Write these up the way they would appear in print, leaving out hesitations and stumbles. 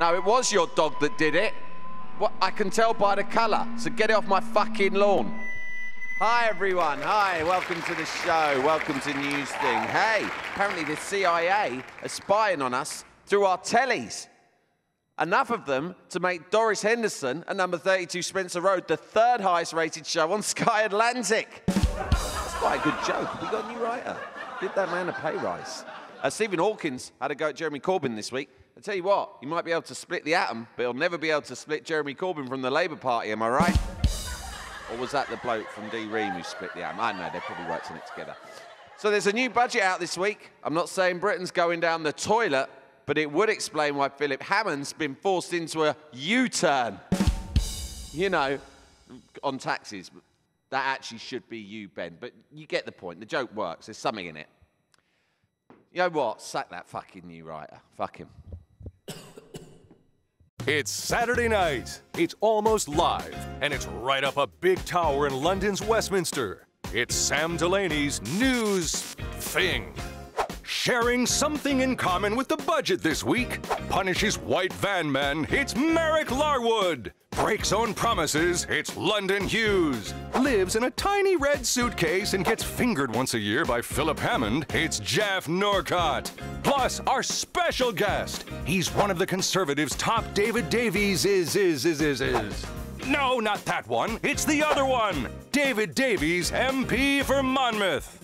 No, it was your dog that did it. What? I can tell by the colour, so get it off my fucking lawn. Hi everyone, hi, welcome to the show, welcome to News Thing. Hey, apparently the CIA are spying on us through our tellies. Enough of them to make Doris Henderson at number 32 Spencer Road the third highest rated show on Sky Atlantic. That's quite a good joke, we got a new writer. Give that man a pay rise. Stephen Hawking had a go at Jeremy Corbyn this week. I tell you what, you might be able to split the atom, but you'll never be able to split Jeremy Corbyn from the Labour Party, am I right? Or was that the bloke from D. Ream who split the atom? I don't know, they're probably worked on it together. So there's a new budget out this week. I'm not saying Britain's going down the toilet, but it would explain why Philip Hammond's been forced into a U-turn. You know, on taxes. That actually should be you, Ben, but you get the point. The joke works, there's something in it. You know what? Sack that fucking new writer. Fuck him. It's Saturday night, it's almost live, and it's right up a big tower in London's Westminster. It's Sam Delaney's News Thing. Sharing something in common with the budget this week, punishes white van man, it's Marek Larwood. Breaks own promises, it's London Hughes. Lives in a tiny red suitcase and gets fingered once a year by Philip Hammond, it's Jeff Norcott. Plus, our special guest, he's one of the Conservatives' top David Davies is. No, not that one, it's the other one. David Davies, MP for Monmouth.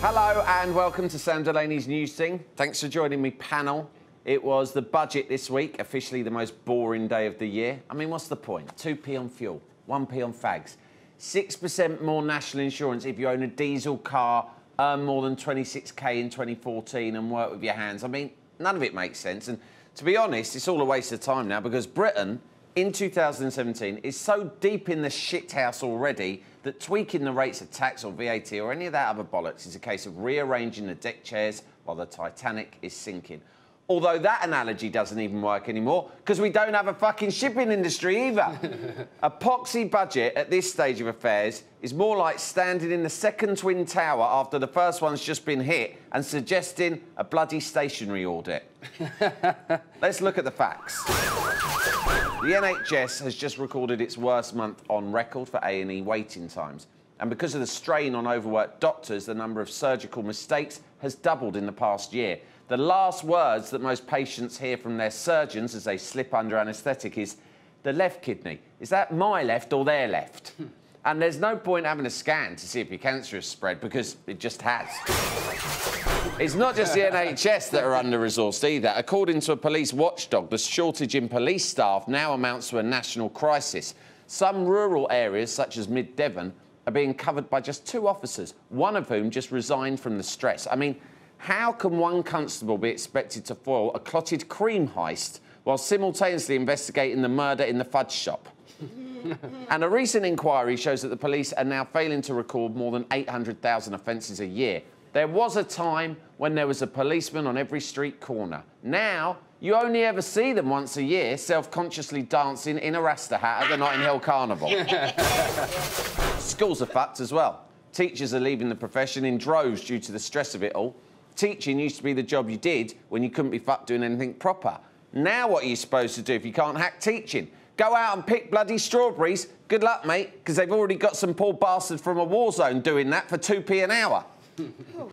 Hello and welcome to Sam Delaney's News Thing. Thanks for joining me, panel. It was the budget this week, officially the most boring day of the year. I mean, what's the point? 2p on fuel, 1p on fags, 6% more national insurance if you own a diesel car, earn more than 26k in 2014 and work with your hands. I mean, none of it makes sense. And to be honest, it's all a waste of time now because Britain in 2017 is so deep in the shithouse already that tweaking the rates of tax or VAT or any of that other bollocks is a case of rearranging the deck chairs while the Titanic is sinking. Although that analogy doesn't even work anymore because we don't have a fucking shipping industry either. A poxy budget at this stage of affairs is more like standing in the second twin tower after the first one's just been hit and suggesting a bloody stationery audit. Let's look at the facts. The NHS has just recorded its worst month on record for A&E waiting times. And because of the strain on overworked doctors, the number of surgical mistakes has doubled in the past year. The last words that most patients hear from their surgeons as they slip under anaesthetic is, the left kidney, is that my left or their left? And there's no point having a scan to see if your cancer has spread, because it just has. It's not just the NHS that are under-resourced either. According to a police watchdog, the shortage in police staff now amounts to a national crisis. Some rural areas, such as Mid-Devon, are being covered by just 2 officers, one of whom just resigned from the stress. I mean, how can one constable be expected to foil a clotted cream heist while simultaneously investigating the murder in the fudge shop? And a recent inquiry shows that the police are now failing to record more than 800,000 offences a year. There was a time when there was a policeman on every street corner. Now, you only ever see them once a year, self-consciously dancing in a Rasta hat at the Nightingale Carnival. Schools are fucked as well. Teachers are leaving the profession in droves due to the stress of it all. Teaching used to be the job you did when you couldn't be fucked doing anything proper. Now what are you supposed to do if you can't hack teaching? Go out and pick bloody strawberries. Good luck, mate, because they've already got some poor bastard from a war zone doing that for 2p an hour.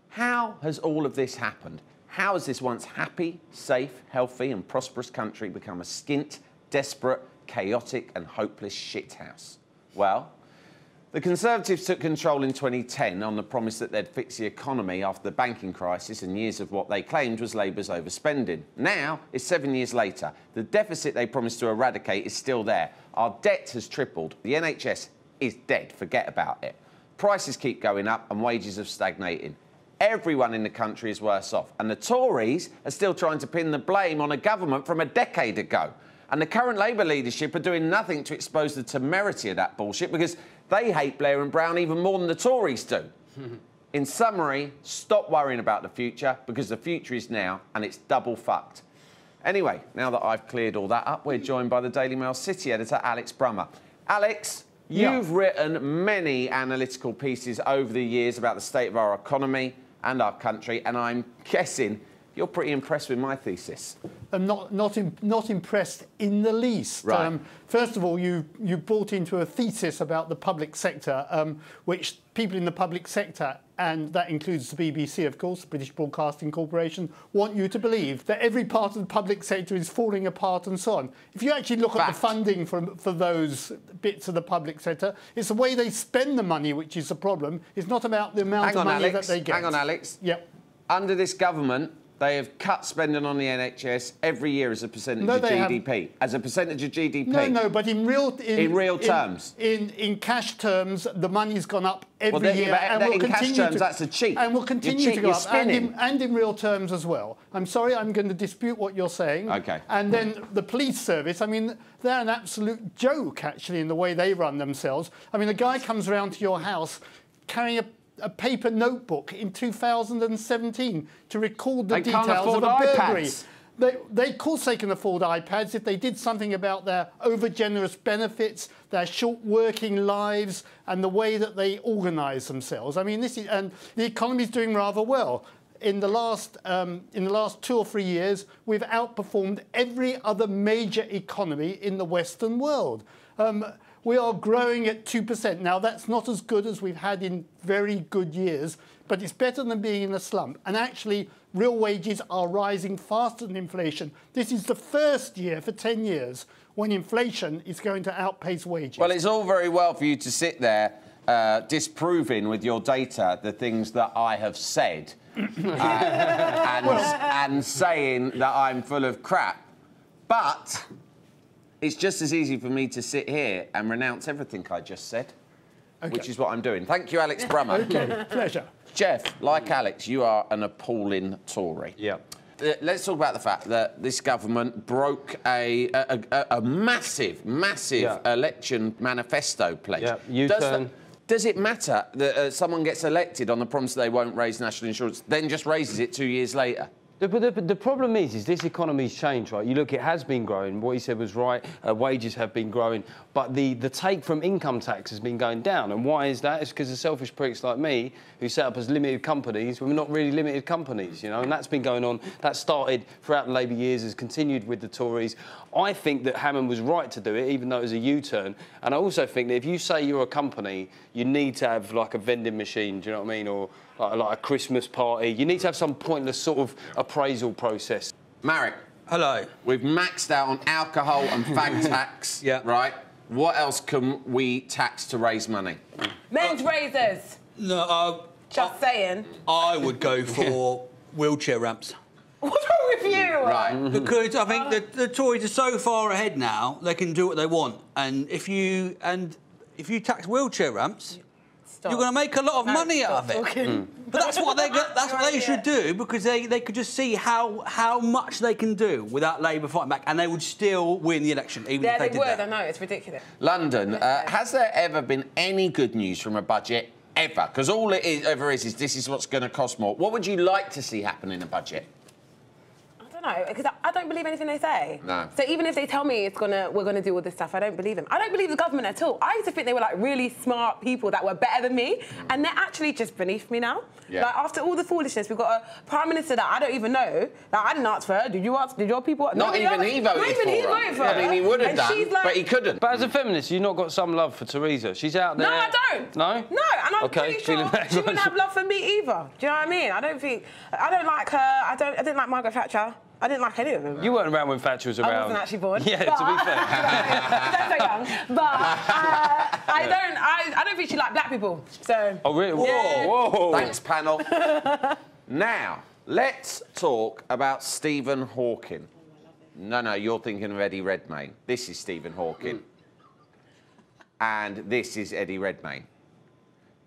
How has all of this happened? How has this once happy, safe, healthy and prosperous country become a skint, desperate, chaotic and hopeless shithouse? Well, the Conservatives took control in 2010 on the promise that they'd fix the economy after the banking crisis and years of what they claimed was Labour's overspending. Now, it's 7 years later. The deficit they promised to eradicate is still there. Our debt has tripled. The NHS is dead. Forget about it. Prices keep going up and wages are stagnating. Everyone in the country is worse off. And the Tories are still trying to pin the blame on a government from a decade ago. And the current Labour leadership are doing nothing to expose the temerity of that bullshit because they hate Blair and Brown even more than the Tories do. In summary, stop worrying about the future because the future is now and it's double fucked. Anyway, now that I've cleared all that up, we're joined by the Daily Mail City editor, Alex Brummer. Alex, you've written many analytical pieces over the years about the state of our economy and our country, and I'm guessing You're pretty impressed with my thesis. I'm not impressed in the least. Right. First of all, you bought into a thesis about the public sector, which people in the public sector, and that includes the BBC, of course, the British Broadcasting Corporation, want you to believe that every part of the public sector is falling apart and so on. If you actually look at the funding for those bits of the public sector, it's the way they spend the money which is the problem. It's not about the amount of money that they get. Hang on, Alex. Yep. Under this government, they have cut spending on the NHS every year as a percentage of GDP. Haven't. As a percentage of GDP. No, no, but in real terms. In cash terms, the money's gone up every year. And will in continue cash terms, to, that's a cheat. And will continue to go up. And in real terms as well. I'm sorry, I'm going to dispute what you're saying. Okay. And then the police service, I mean, they're an absolute joke, actually, in the way they run themselves. I mean, a guy comes around to your house carrying a paper notebook in 2017 to record the details of a burglary. They, of course they can afford iPads if they did something about their over-generous benefits, their short working lives and the way that they organise themselves. I mean, this is, and the economy's doing rather well. In the last 2 or 3 years, we've outperformed every other major economy in the Western world. We are growing at 2%. Now, that's not as good as we've had in very good years, but it's better than being in a slump. And actually, real wages are rising faster than inflation. This is the first year for 10 years when inflation is going to outpace wages. Well, it's all very well for you to sit there disproving with your data the things that I have said and saying that I'm full of crap. But it's just as easy for me to sit here and renounce everything I just said, which is what I'm doing. Thank you, Alex Brummer. OK, pleasure. Jeff, like Alex, you are an appalling Tory. Yeah. Let's talk about the fact that this government broke a massive, massive election manifesto pledge. Yeah, U-turn. Does it matter that someone gets elected on the promise they won't raise national insurance, then just raises it 2 years later? The problem is this economy's changed, right? You look, it has been growing. What he said was right. Wages have been growing. But the take from income tax has been going down. And why is that? It's because of selfish pricks like me who set up as limited companies when we're not really limited companies, you know? And that's been going on. That started throughout the Labour years, has continued with the Tories. I think that Hammond was right to do it, even though it was a U-turn. And I also think that if you say you're a company, you need to have, like, a vending machine, do you know what I mean? Or like a Christmas party. You need to have some pointless sort of appraisal process. Marek. Hello. We've maxed out on alcohol and fag tax, right? What else can we tax to raise money? Men's razors. No, just saying. I would go for wheelchair ramps. What's wrong with you? Right. Because I think the Tories are so far ahead now, they can do what they want. And if you tax wheelchair ramps, you're going to make a lot of money out of it. But that's what they should do, because they could just see how much they can do without Labour fighting back, and they would still win the election, even if they did that. I know, it's ridiculous. London, has there ever been any good news from a budget, ever? Because all it ever is this is what's going to cost more. What would you like to see happen in a budget? No, because I don't believe anything they say. No. So even if they tell me we're gonna do all this stuff, I don't believe them. I don't believe the government at all. I used to think they were like really smart people that were better than me, and they're actually just beneath me now. Yeah. Like after all the foolishness, we've got a prime minister that I don't even know. Like I didn't ask for her. Did you ask? Did your people? Not even he voted for her. Not even he voted for her. I mean, he would have done, like, but he couldn't. But as a feminist, you've not got some love for Theresa. She's out there. No, I don't. No. No, and I'm pretty sure she wouldn't have love for me either. Do you know what I mean? I don't like her. I didn't like Margaret Thatcher. I didn't like any of them. You weren't around when Thatcher was around. I wasn't actually born. Yeah, but, to be fair. That's so young. But I don't think she liked black people. So. Oh really? Whoa, yeah. Whoa. Thanks, panel. Now let's talk about Stephen Hawking. No, no, you're thinking of Eddie Redmayne. This is Stephen Hawking, and this is Eddie Redmayne.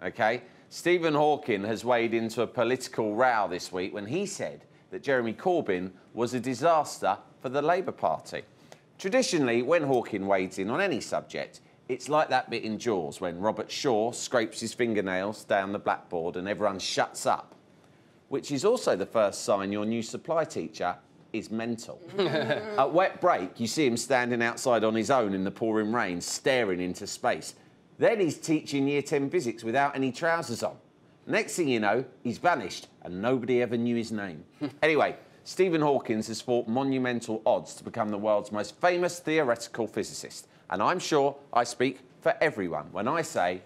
Okay. Stephen Hawking has waded into a political row this week when he said that Jeremy Corbyn was a disaster for the Labour Party. Traditionally, when Hawking wades in on any subject, it's like that bit in Jaws when Robert Shaw scrapes his fingernails down the blackboard and everyone shuts up, which is also the first sign your new supply teacher is mental. At wet break, you see him standing outside on his own in the pouring rain, staring into space. Then he's teaching Year 10 physics without any trousers on. Next thing you know, he's vanished, and nobody ever knew his name. Anyway, Stephen Hawking has fought monumental odds to become the world's most famous theoretical physicist. And I'm sure I speak for everyone when I say,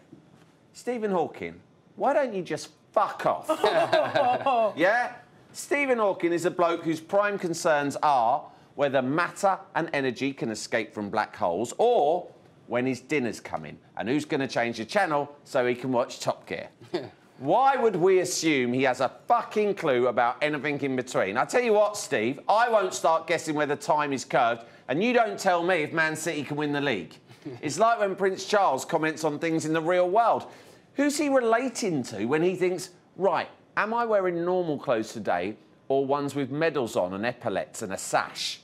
Stephen Hawking, why don't you just fuck off? Yeah? Stephen Hawking is a bloke whose prime concerns are whether matter and energy can escape from black holes or when his dinner's coming and who's going to change the channel so he can watch Top Gear. Why would we assume he has a fucking clue about anything in between? I tell you what, Steve, I won't start guessing whether time is curved, and you don't tell me if Man City can win the league. It's like when Prince Charles comments on things in the real world. Who's he relating to when he thinks, right, am I wearing normal clothes today or ones with medals on and epaulets and a sash?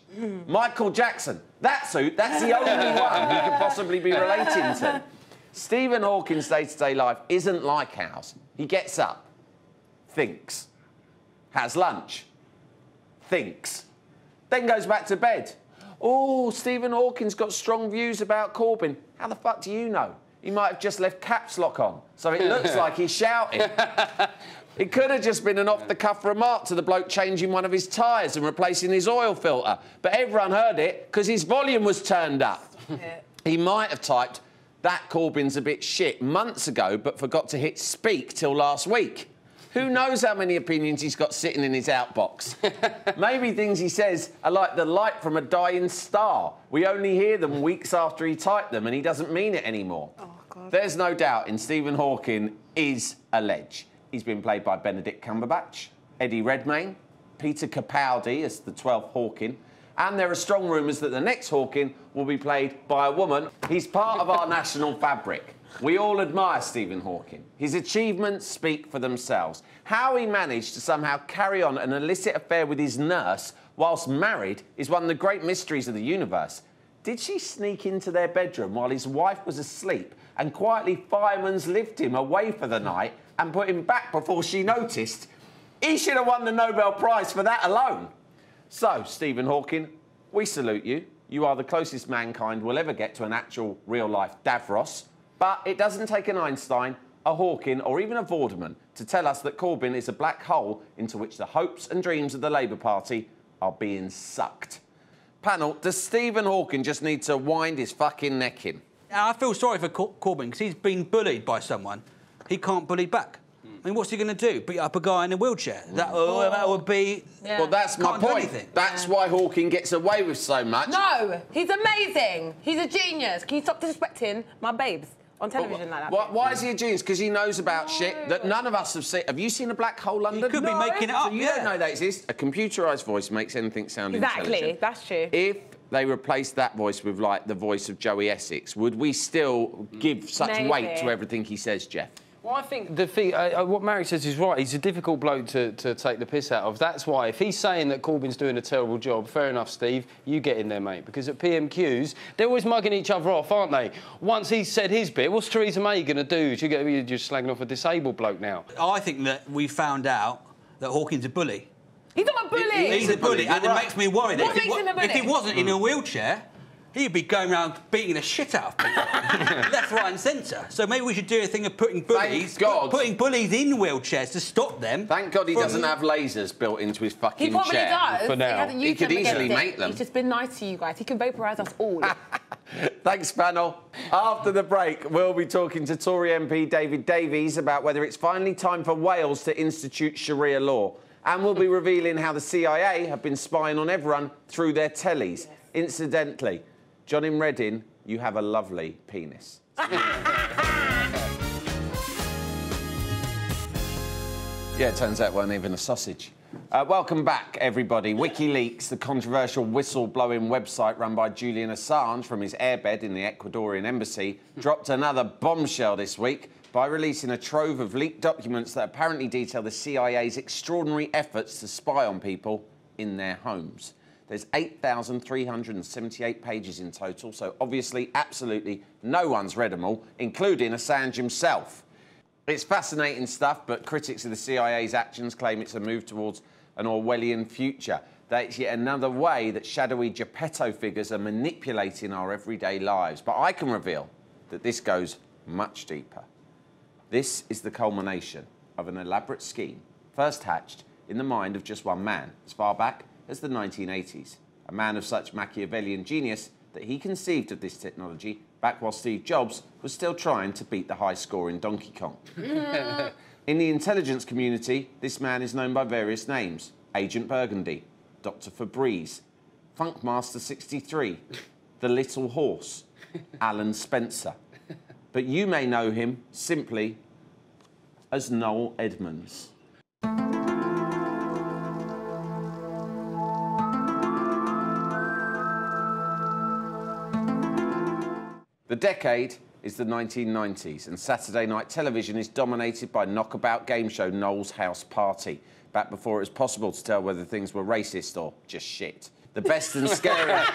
Michael Jackson, that suit, that's the only one he could possibly be relating to. Stephen Hawking's day-to-day life isn't like ours. He gets up, thinks, has lunch, thinks, then goes back to bed. Oh, Stephen Hawking's got strong views about Corbyn. How the fuck do you know? He might have just left caps lock on, so it looks like he's shouting. It could have just been an off-the-cuff remark to the bloke changing one of his tyres and replacing his oil filter, but everyone heard it because his volume was turned up. He might have typed, that Corbyn's a bit shit months ago, but forgot to hit speak till last week. Who knows how many opinions he's got sitting in his outbox? Maybe things he says are like the light from a dying star. We only hear them weeks after he typed them and he doesn't mean it anymore. Oh, God. There's no doubt in Stephen Hawking is a ledge. He's been played by Benedict Cumberbatch, Eddie Redmayne, Peter Capaldi as the 12th Hawking, and there are strong rumours that the next Hawking will be played by a woman. He's part of our national fabric. We all admire Stephen Hawking. His achievements speak for themselves. How he managed to somehow carry on an illicit affair with his nurse whilst married is one of the great mysteries of the universe. Did she sneak into their bedroom while his wife was asleep and quietly fireman's lived him away for the night and put him back before she noticed? He should have won the Nobel Prize for that alone. So, Stephen Hawking, we salute you. You are the closest mankind will ever get to an actual real-life Davros. But it doesn't take an Einstein, a Hawking or even a Vorderman to tell us that Corbyn is a black hole into which the hopes and dreams of the Labour Party are being sucked. Panel, does Stephen Hawking just need to wind his fucking neck in? I feel sorry for Corbyn because he's been bullied by someone. He can't bully back. I mean, what's he going to do? Beat up a guy in a wheelchair? That would be... Yeah. Well, that's my point. That's why Hawking gets away with so much. No! He's amazing! He's a genius! Can you stop disrespecting my babes on television like that? Why is he a genius? Because he knows about shit that none of us have seen. Have you seen A Black Hole, London? He could be making it up, so you don't know that exists. A computerised voice makes anything sound intelligent. Exactly, that's true. If they replaced that voice with, like, the voice of Joey Essex, would we still give such weight to everything he says, Jeff? Well, I think the thing, what Marek says is right. He's a difficult bloke to take the piss out of. That's why, if he's saying that Corbyn's doing a terrible job, fair enough, Steve, you get in there, mate, because at PMQs, they're always mugging each other off, aren't they? Once he's said his bit, what's Theresa May going to do? She's going to be just slagging off a disabled bloke now. I think that we found out that Hawking's a bully. He's not a bully! He's a bully, and it makes me worried. What makes him a bully? If he wasn't in a wheelchair, he'd be going around beating the shit out of people, left, right and centre. So maybe we should do a thing of putting bullies, putting bullies in wheelchairs to stop them. Thank God he doesn't have lasers built into his fucking chair. He probably does. For now. He could easily make them. He's just been nice to you guys. He can vaporise us all. Thanks, panel. After the break, we'll be talking to Tory MP David Davies about whether it's finally time for Wales to institute Sharia law. And we'll be revealing how the CIA have been spying on everyone through their tellies. Yes. Incidentally, John in Redding, you have a lovely penis. Yeah, it turns out it weren't even a sausage. Welcome back, everybody. WikiLeaks, the controversial whistle-blowing website run by Julian Assange from his airbed in the Ecuadorian embassy, dropped another bombshell this week by releasing a trove of leaked documents that apparently detail the CIA's extraordinary efforts to spy on people in their homes. There's 8,378 pages in total, so obviously absolutely no one's read them all, including Assange himself. It's fascinating stuff, but critics of the CIA's actions claim it's a move towards an Orwellian future. That's yet another way that shadowy Geppetto figures are manipulating our everyday lives. But I can reveal that this goes much deeper. This is the culmination of an elaborate scheme, first hatched in the mind of just one man, as far back as the 1980s. A man of such Machiavellian genius that he conceived of this technology back while Steve Jobs was still trying to beat the high score in Donkey Kong. In the intelligence community, this man is known by various names. Agent Burgundy, Dr. Febreze, Funkmaster 63, The Little Horse, Alan Spencer. But you may know him simply as Noel Edmonds. The decade is the 1990s, and Saturday night television is dominated by knockabout game show Noel's House Party, back before it was possible to tell whether things were racist or just shit. The best and scariest,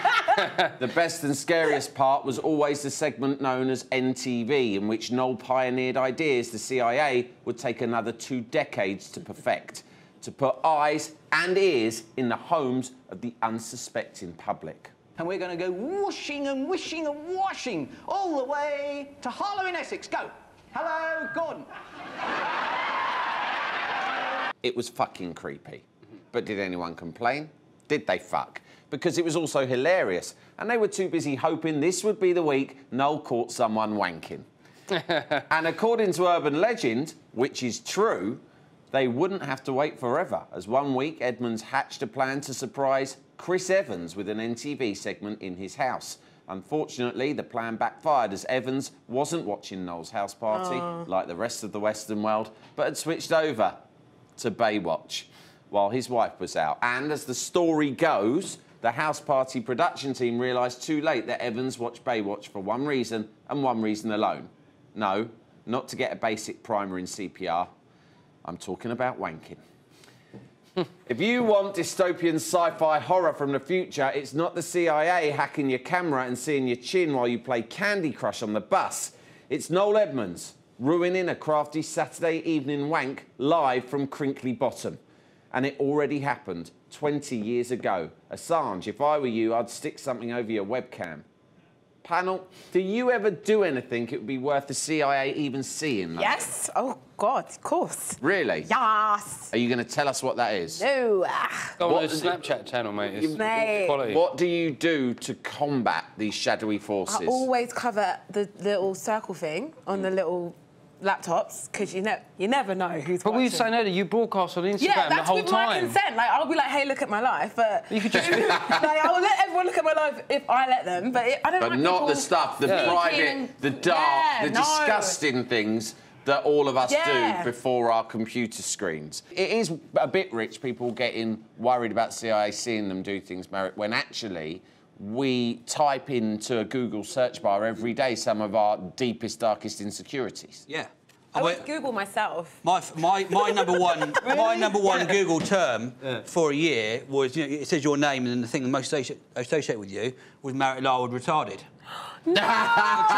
the best and scariest part was always the segment known as NTV, in which Noel pioneered ideas the CIA would take another 2 decades to perfect, to put eyes and ears in the homes of the unsuspecting public. And we're going to go washing and wishing and washing all the way to Harlow in Essex. Go. Hello, Gordon. It was fucking creepy. But did anyone complain? Did they fuck? Because it was also hilarious. And they were too busy hoping this would be the week Noel caught someone wanking. And according to urban legend, which is true, they wouldn't have to wait forever, as one week Edmonds hatched a plan to surprise Chris Evans with an NTV segment in his house. Unfortunately, the plan backfired as Evans wasn't watching Noel's House Party, like the rest of the Western world, but had switched over to Baywatch while his wife was out. And as the story goes, the House Party production team realised too late that Evans watched Baywatch for one reason and one reason alone. No, not to get a basic primer in CPR. I'm talking about wanking. If you want dystopian sci-fi horror from the future, it's not the CIA hacking your camera and seeing your chin while you play Candy Crush on the bus. It's Noel Edmonds ruining a crafty Saturday evening wank live from Crinkly Bottom. And it already happened 20 years ago. Assange, if I were you, I'd stick something over your webcam. Panel, do you ever do anything it would be worth the CIA even seeing? Like? Yes. Oh, God, of course. Really? Yes. Are you going to tell us what that is? No. Oh, well, the Snapchat channel, mate. Mate. Quality. What do you do to combat these shadowy forces? I always cover the little circle thing on the little laptops, because you never know who's watching. But we were saying earlier, you broadcast on Instagram the whole time. Yeah, that's with my consent. Like, I'll be like, hey, look at my life, but... You could just... like, I'll let everyone look at my life if I let them, but I don't like people... But not the stuff, the private, the dark, the disgusting things that all of us do before our computer screens. It is a bit rich, people getting worried about CIA seeing them do things, Marek, when actually... we type into a Google search bar every day some of our deepest, darkest insecurities. Yeah. I would Google myself. My number one really? My number one Google term for a year was, you know, it says your name and the thing the most associated with you was Marek Larwood retarded. No! Are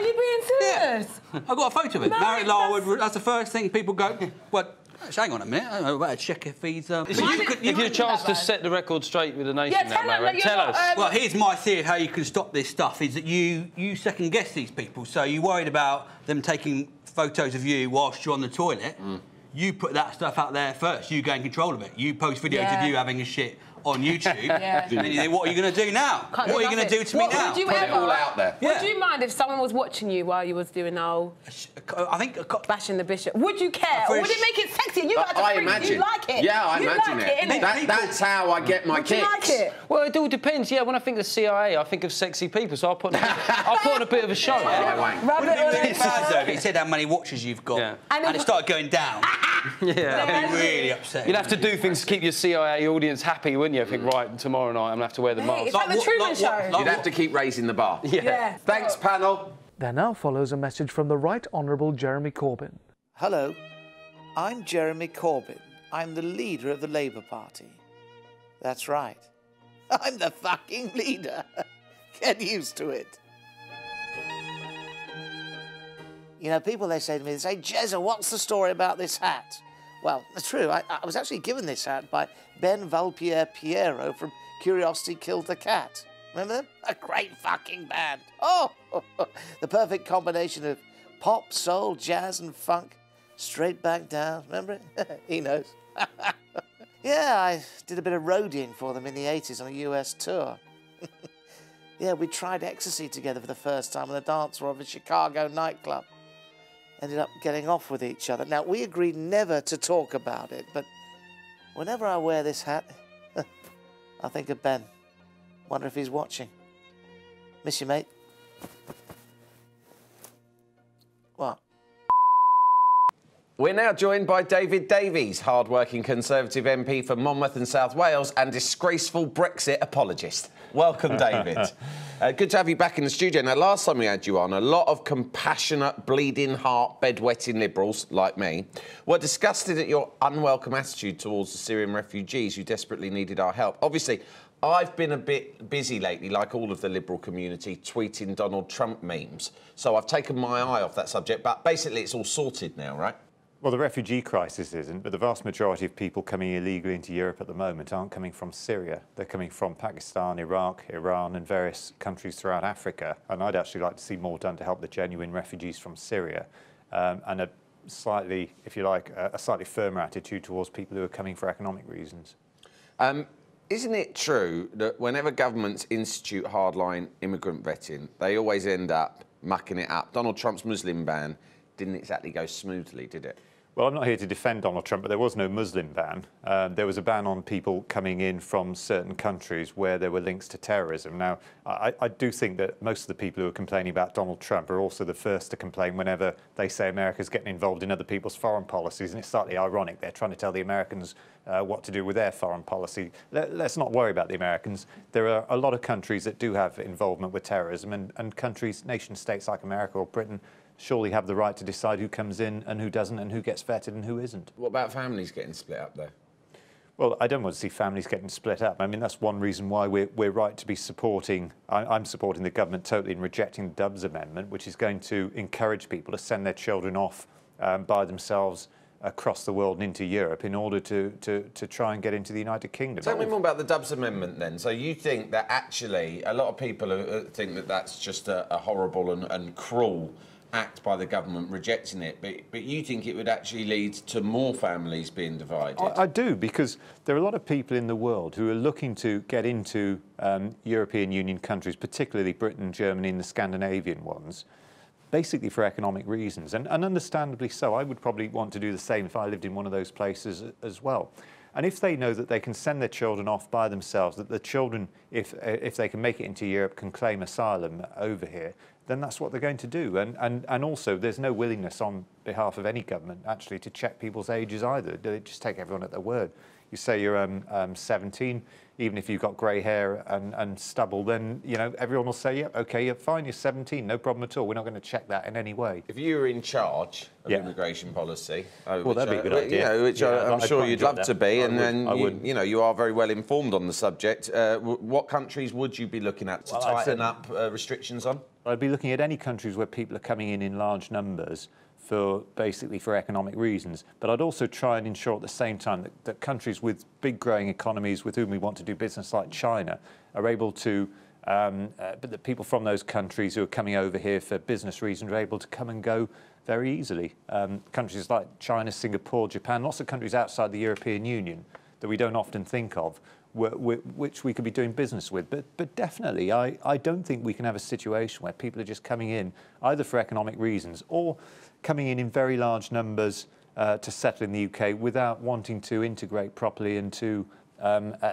you being serious? Yeah. I got a photo of it. Marek Larwood, that's the first thing people go, what? Hang on a minute, I better check if he's... If you had a chance to set the record straight with the nation now, Marek, tell us. Well, here's my theory how you can stop this stuff, is that you second-guess these people, so you're worried about them taking photos of you whilst you're on the toilet. You put that stuff out there first, you gain control of it. You post videos of you having a shit on YouTube, and then you think, what are you going to do now? What are you going to do to me now? Put it all out there. Would you mind if someone was watching you while you was doing all... I think... bashing the bishop. Would you care? Or would it make it sexy? You like you like it. Yeah, I imagine it. That's how I get my kicks. Would you like it? Well, it all depends. Yeah, when I think of CIA, I think of sexy people, so I'll put on a bit of a show. It said how many watches you've got, and it started going down. Yeah. That'd be really upsetting. You'd have to do things to keep your CIA audience happy, wouldn't you? I think, right, tomorrow night I'm going to have to wear the mask. It's like the Truman Show. You'd have to keep raising the bar. Yeah. Thanks, panel. There now follows a message from the Right Honourable Jeremy Corbyn. Hello, I'm Jeremy Corbyn. I'm the leader of the Labour Party. That's right. I'm the fucking leader. Get used to it. You know, people, they say to me, they say, Jezza, what's the story about this hat? Well, it's true. I was actually given this hat by Ben Valpierre Piero from Curiosity Killed the Cat. Remember them? A great fucking band. Oh! The perfect combination of pop, soul, jazz and funk straight back down. Remember it? He knows. Yeah, I did a bit of roadieing for them in the 80s on a US tour. Yeah, we tried ecstasy together for the first time on the dance floor of a Chicago nightclub. Ended up getting off with each other. Now, we agreed never to talk about it, but whenever I wear this hat, I think of Ben. Wonder if he's watching. Miss you, mate. What? We're now joined by David Davies, hard-working Conservative MP for Monmouth and South Wales and disgraceful Brexit apologist. Welcome, David. Good to have you back in the studio. Now, last time we had you on, a lot of compassionate, bleeding heart, bedwetting Liberals, like me, were disgusted at your unwelcome attitude towards the Syrian refugees who desperately needed our help. Obviously, I've been a bit busy lately, like all of the Liberal community, tweeting Donald Trump memes. So I've taken my eye off that subject, but basically it's all sorted now, right? Well, the refugee crisis isn't, but the vast majority of people coming illegally into Europe at the moment aren't coming from Syria. They're coming from Pakistan, Iraq, Iran and various countries throughout Africa. And I'd actually like to see more done to help the genuine refugees from Syria. And a slightly, if you like, a slightly firmer attitude towards people who are coming for economic reasons. Isn't it true that whenever governments institute hardline immigrant vetting, they always end up mucking it up? Donald Trump's Muslim ban didn't exactly go smoothly, did it? Well, I'm not here to defend Donald Trump, but there was no Muslim ban. There was a ban on people coming in from certain countries where there were links to terrorism. Now, I do think that most of the people who are complaining about Donald Trump are also the first to complain whenever they say America's getting involved in other people's foreign policies, and it's slightly ironic. They're trying to tell the Americans what to do with their foreign policy. Let's not worry about the Americans. There are a lot of countries that do have involvement with terrorism, and countries, nation states like America or Britain, surely have the right to decide who comes in and who doesn't and who gets vetted and who isn't. What about families getting split up, though? Well, I don't want to see families getting split up. I mean, that's one reason why we're right to be supporting... I'm supporting the government totally in rejecting the Dubs Amendment, which is going to encourage people to send their children off by themselves across the world and into Europe in order to try and get into the United Kingdom. Tell me more about the Dubs Amendment, then. So you think that actually a lot of people think that that's just a horrible and cruel act by the government rejecting it, but you think it would actually lead to more families being divided? I do, because there are a lot of people in the world who are looking to get into European Union countries, particularly Britain, Germany and the Scandinavian ones, basically for economic reasons, and understandably so. I would probably want to do the same if I lived in one of those places as well. And if they know that they can send their children off by themselves, that the children, if they can make it into Europe, can claim asylum over here, then that's what they're going to do. And also, there's no willingness on behalf of any government, actually, to check people's ages either. They just take everyone at their word. You say you're 17, even if you've got grey hair and stubble, then, you know, everyone will say, yeah, OK, you're fine, you're 17, no problem at all. We're not going to check that in any way. If you were in charge of immigration policy... well, that'd be a good idea. You know, which I'm sure you'd love to be, and then, you know, you are very well informed on the subject. What countries would you be looking at to tighten up restrictions on? I'd be looking at any countries where people are coming in large numbers, basically for economic reasons. But I'd also try and ensure at the same time that countries with big growing economies with whom we want to do business, like China, are able to, but the people from those countries who are coming over here for business reasons are able to come and go very easily. Countries like China, Singapore, Japan, lots of countries outside the European Union that we don't often think of, which we could be doing business with. But definitely, I don't think we can have a situation where people are just coming in either for economic reasons or coming in very large numbers to settle in the UK without wanting to integrate properly and to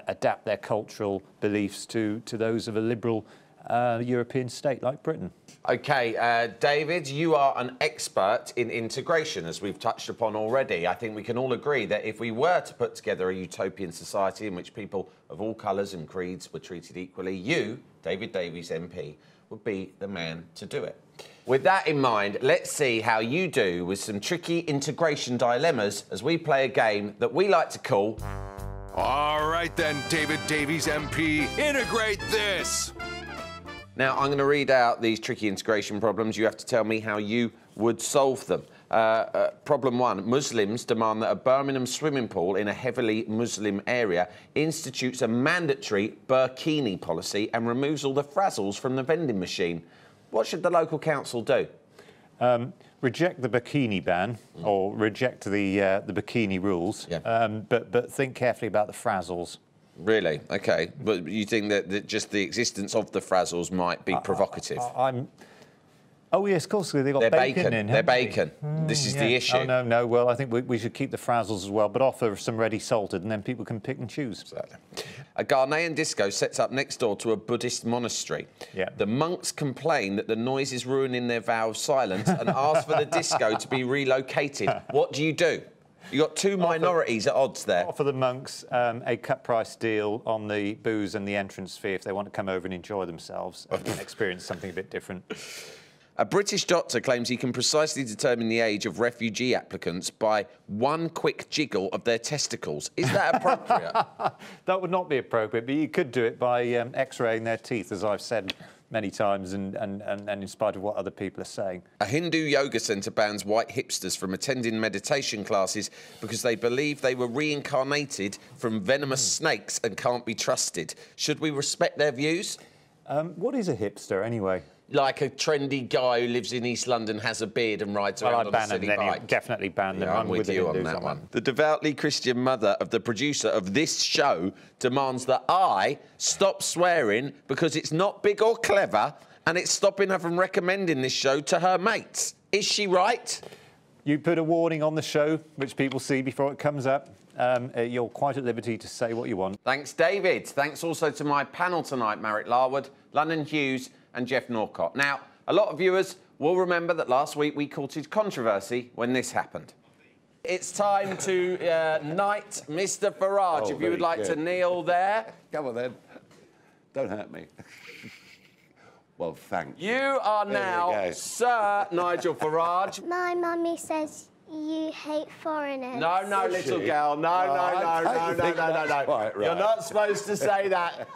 adapt their cultural beliefs to those of a liberal European state like Britain. OK, David, you are an expert in integration, as we've touched upon already. I think we can all agree that if we were to put together a utopian society in which people of all colours and creeds were treated equally, you, David Davies MP, would be the man to do it. With that in mind, let's see how you do with some tricky integration dilemmas as we play a game that we like to call... All right then, David Davies MP, integrate this! Now, I'm going to read out these tricky integration problems. You have to tell me how you would solve them. Problem one, Muslims demand that a Birmingham swimming pool in a heavily Muslim area institutes a mandatory burkini policy and removes all the frazzles from the vending machine. What should the local council do? reject the bikini ban or reject the bikini rules, but think carefully about the frazzles. Really? Okay. But you think that, just the existence of the frazzles might be provocative? Oh, yes, of course, they've got bacon in. They're bacon. This is the issue. Oh, no, no. Well, I think we should keep the frazzles as well, but offer some ready salted, and then people can pick and choose. Exactly. A Ghanaian disco sets up next door to a Buddhist monastery. Yeah. The monks complain that the noise is ruining their vow of silence and ask for the disco to be relocated. What do you do? You've got two minorities at odds there. Offer the monks a cut-price deal on the booze and the entrance fee if they want to come over and enjoy themselves and experience something a bit different. A British doctor claims he can precisely determine the age of refugee applicants by one quick jiggle of their testicles. Is that appropriate? That would not be appropriate, but you could do it by x-raying their teeth, as I've said many times, and in spite of what other people are saying. A Hindu yoga centre bans white hipsters from attending meditation classes because they believe they were reincarnated from venomous snakes and can't be trusted. Should we respect their views? What is a hipster, anyway? Like a trendy guy who lives in East London, has a beard and rides around on a city bike. Well, I'd definitely ban them. I'm with you on that one. The devoutly Christian mother of the producer of this show demands that I stop swearing because it's not big or clever and it's stopping her from recommending this show to her mates. Is she right? You put a warning on the show, which people see before it comes up. You're quite at liberty to say what you want. Thanks, David. Thanks also to my panel tonight, Marek Larwood, London Hughes and Jeff Norcott. Now, a lot of viewers will remember that last week we courted controversy when this happened. It's time to knight Mr Farage, if you would like to kneel there. Come on, then. Don't hurt me. Well, thank you. You are now Sir Nigel Farage. My mummy says you hate foreigners. No, no, little girl. No, no, no, no, no, no, no. You're not supposed to say that.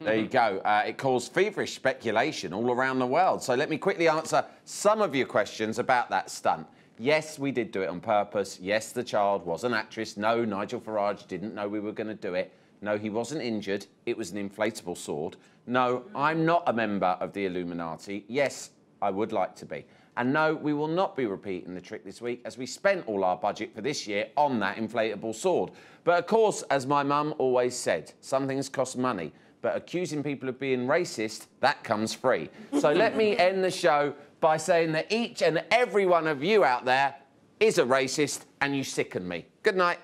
There you go. It caused feverish speculation all around the world. So let me quickly answer some of your questions about that stunt. Yes, we did do it on purpose. Yes, the child was an actress. No, Nigel Farage didn't know we were going to do it. No, he wasn't injured. It was an inflatable sword. No, I'm not a member of the Illuminati. Yes, I would like to be. And no, we will not be repeating the trick this week, as we spent all our budget for this year on that inflatable sword. But of course, as my mum always said, some things cost money. But accusing people of being racist, that comes free. So let me end the show by saying that each and every one of you out there is a racist, and you sicken me. Good night.